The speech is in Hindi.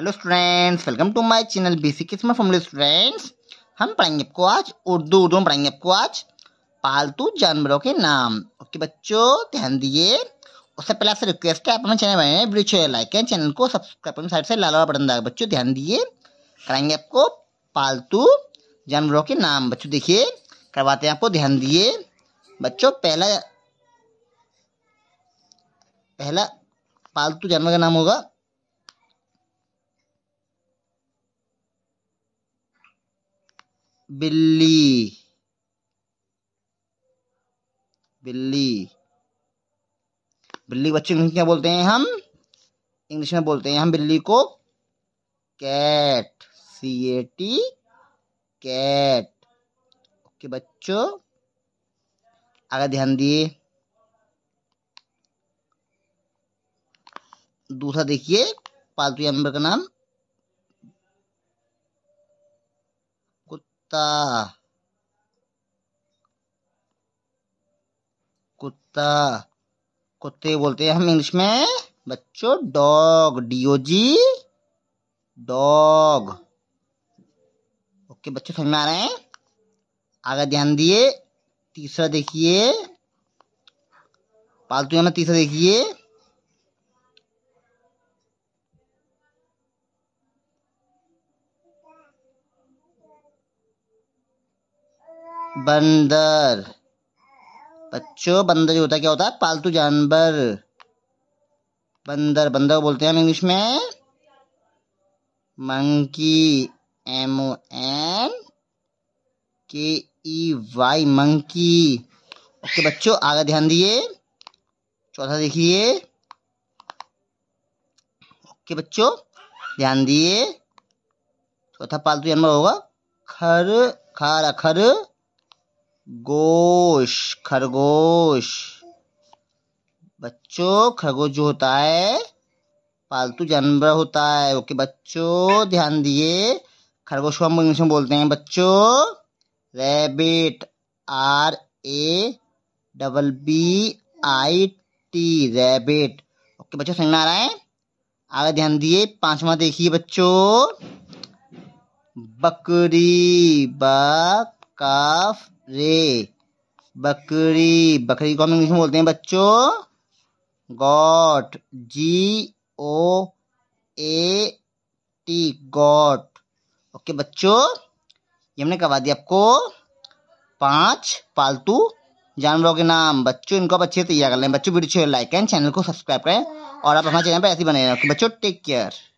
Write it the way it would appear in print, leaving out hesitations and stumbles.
Hello students, welcome to my channel basic इसमें फॉर्मूले। स्टूडेंट्स, हम पढ़ेंगे आपको आज उर्दू में पढ़ेंगे आपको आज पालतू जानवरों के नाम। ओके बच्चों, ध्यान दिए। उससे पहले आपसे रिक्वेस्ट है, आप हमें चैनल बनाए वीडियो लाइक करें, चैनल को सब्सक्राइब करें, साइड से लाल वाला बटन दबाएं। बच्चों ध्यान दिए, कराएंगे आपको पालतू जानवरों के नाम। बच्चों देखिए करवाते हैं आपको, ध्यान दिए बच्चों। पहला पालतू जानवर का नाम होगा बिल्ली। बिल्ली बिल्ली बच्चे इंग्लिश में क्या बोलते हैं? हम इंग्लिश में बोलते हैं हम बिल्ली को कैट, CAT, कैट। ओके बच्चों, आगे ध्यान दिए। दूसरा देखिए पालतू जानवर का नाम कुत्ता। कुत्ता, कुत्ते बोलते हैं हम इंग्लिश में बच्चों डॉग, DOG, डॉग। ओके बच्चों, समझ में आ रहे हैं? आगे ध्यान दिए। तीसरा देखिए पालतू जानवर, तीसरा देखिए बंदर। बच्चों बंदर जो होता है क्या होता है? पालतू जानवर बंदर। बंदर को बोलते हैं हम इंग्लिश में मंकी, MONKEY, मंकी। ओके बच्चों, आगे ध्यान दिए। चौथा देखिए। ओके बच्चों, ध्यान दिए। चौथा पालतू जानवर होगा खरगोश। खरगोश बच्चों, खरगोश जो होता है पालतू जानवर होता है। ओके बच्चों, ध्यान दिए। खरगोश को हम इंग्लिश में बोलते हैं बच्चों रैबिट, RABBIT, रैबिट। ओके बच्चों, समझ में आ रहा है? आगे ध्यान दिए। पांचवा देखिए बच्चों बकरी, BA CAF RE, बकरी। बकरी को हम इंग्लिश में बोलते हैं बच्चों गोट, GOAT, गोट। ओके बच्चों, ये हमने करवा दिया आपको 5 पालतू जानवरों के नाम। बच्चों इनको आप अच्छे से तैयार कर लें। बच्चों वीडियो लाइक करें, चैनल को सब्सक्राइब करें और आप हमारे चैनल पर ऐसे बने रहें। ओके बच्चों, टेक केयर।